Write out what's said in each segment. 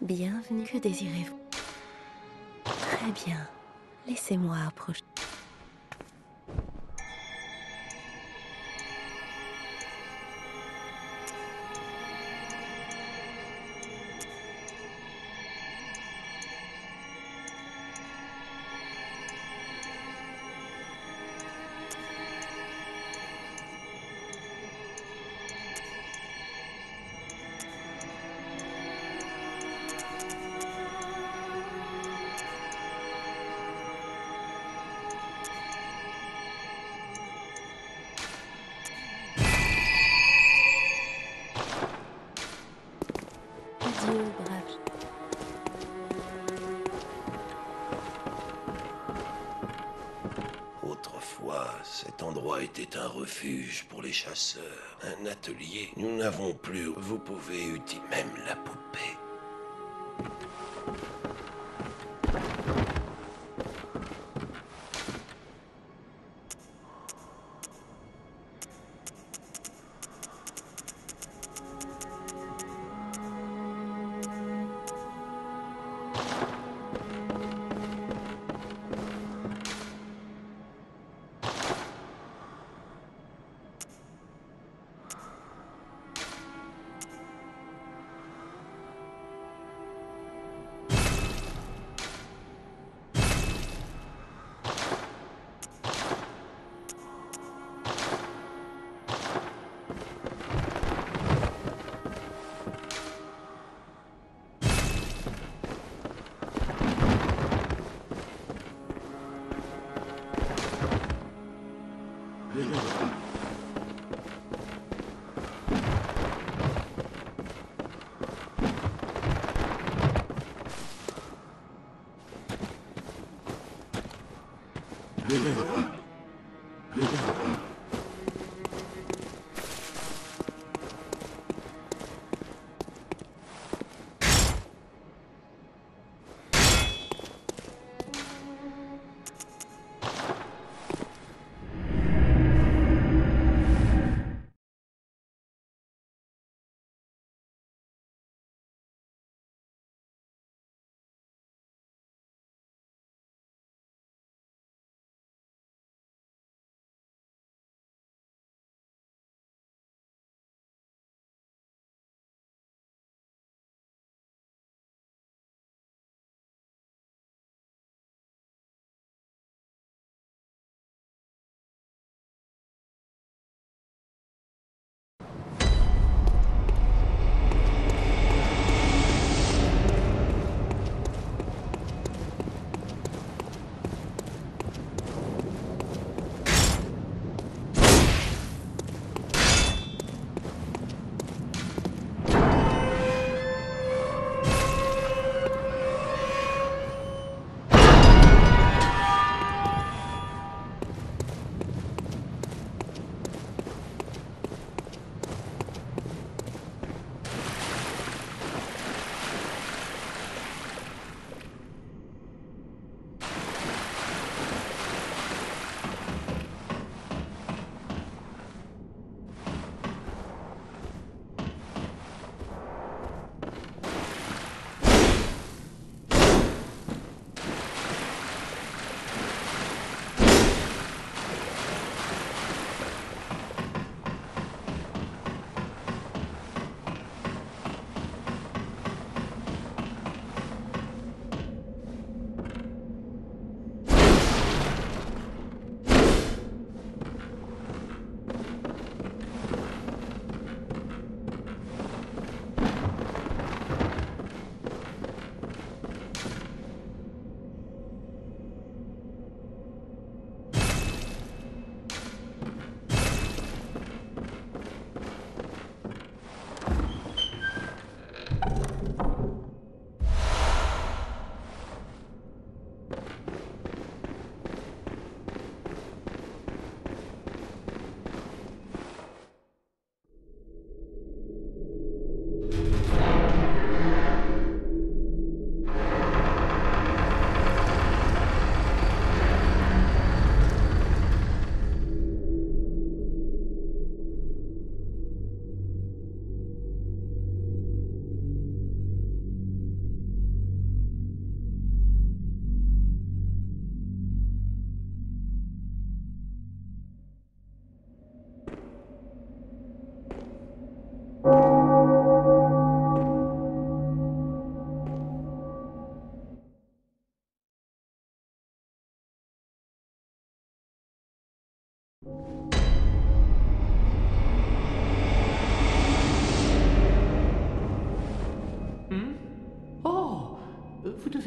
Bienvenue, que désirez-vous? Très bien, laissez-moi approcher. C'était un refuge pour les chasseurs, un atelier. Nous n'avons plus, vous pouvez utiliser même la poupée.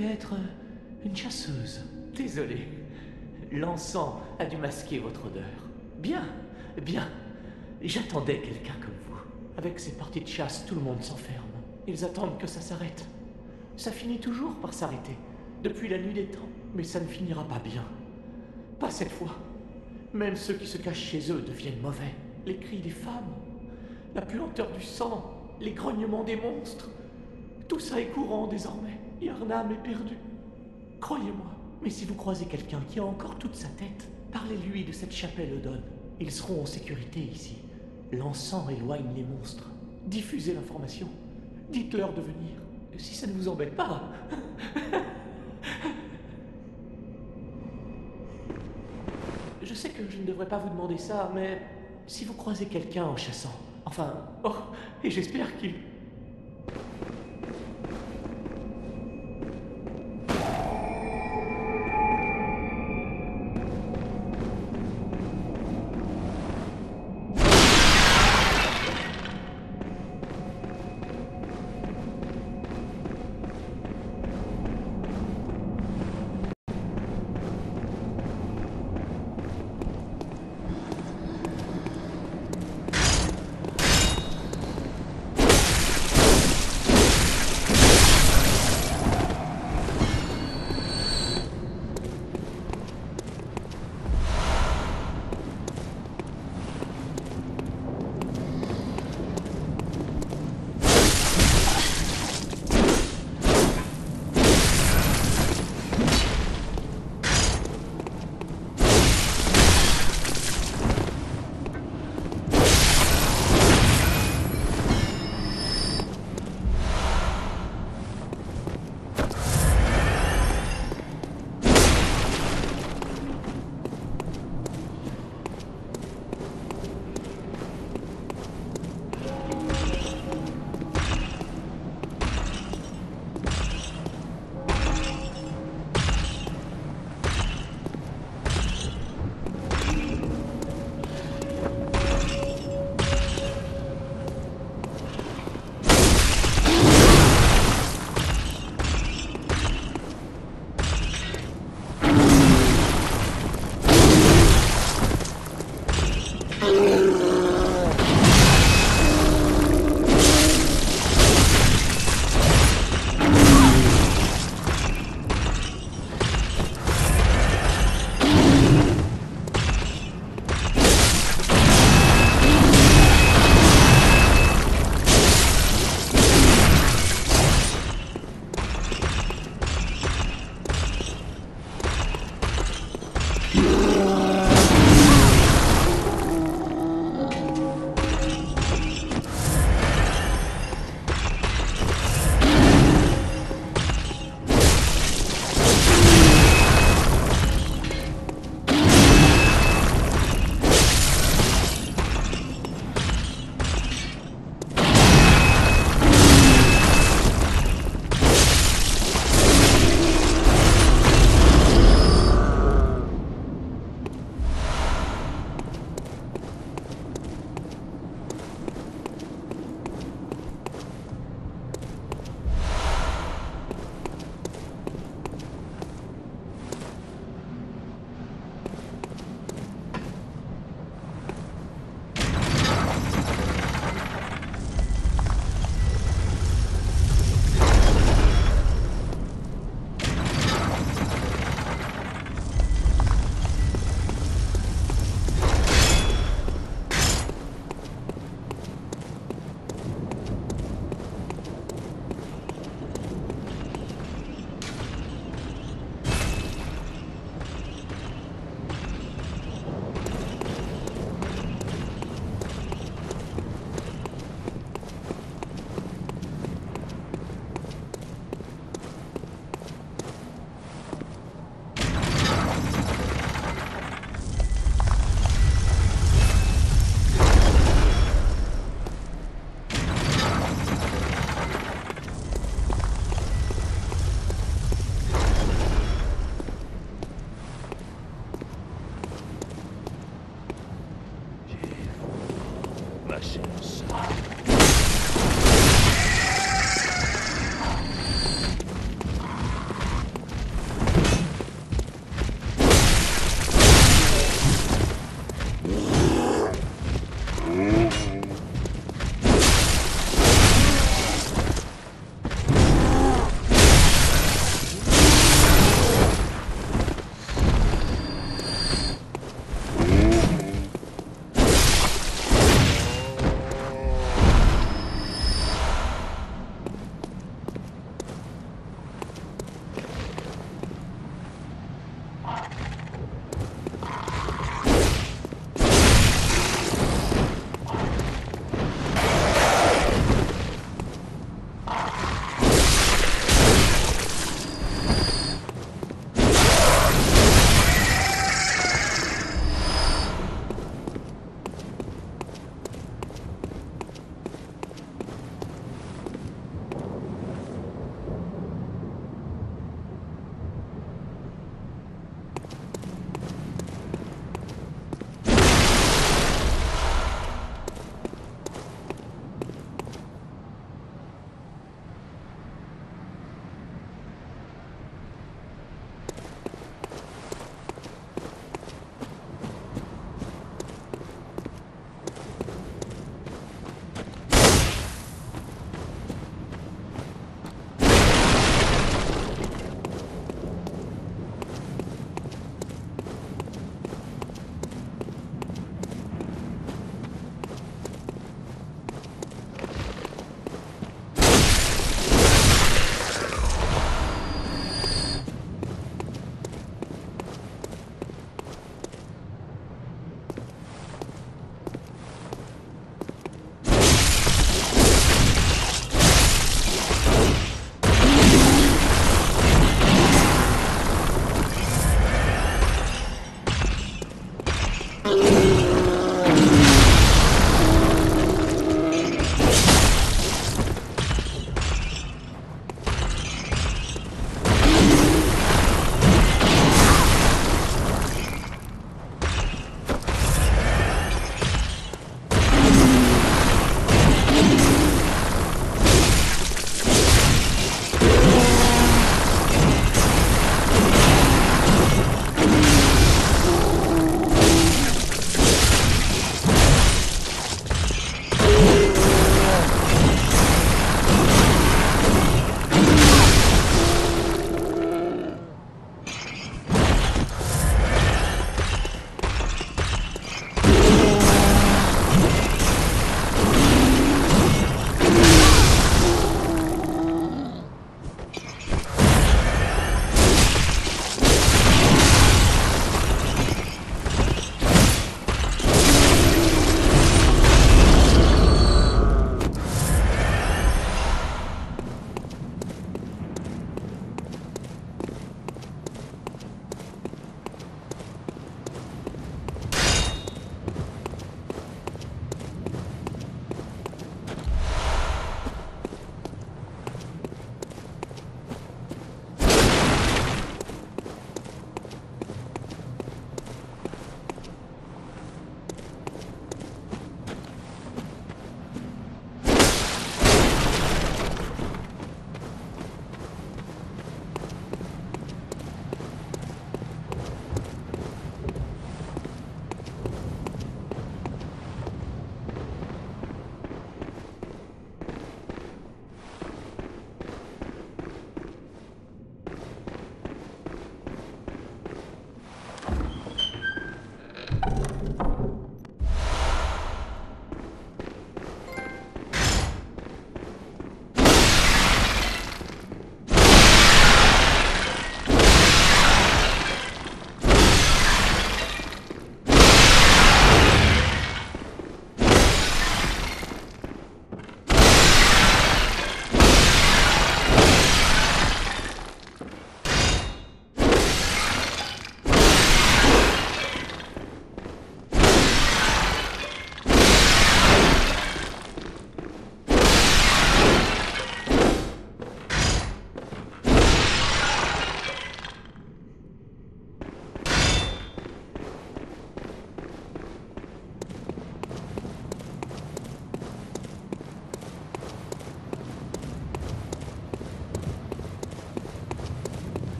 devez être une chasseuse. Désolé. L'encens a dû masquer votre odeur. Bien, bien. J'attendais quelqu'un comme vous. Avec ces parties de chasse, tout le monde s'enferme. Ils attendent que ça s'arrête. Ça finit toujours par s'arrêter. Depuis la nuit des temps. Mais ça ne finira pas bien. Pas cette fois. Même ceux qui se cachent chez eux deviennent mauvais. Les cris des femmes, la puanteur du sang, les grognements des monstres. Tout ça est courant désormais. Yarnam est perdu. Croyez-moi. Mais si vous croisez quelqu'un qui a encore toute sa tête, parlez-lui de cette chapelle Odon. Ils seront en sécurité ici. L'encens éloigne les monstres. Diffusez l'information. Dites-leur de venir. Si ça ne vous embête pas. Je sais que je ne devrais pas vous demander ça, mais si vous croisez quelqu'un en chassant, enfin, oh, et j'espère qu'il...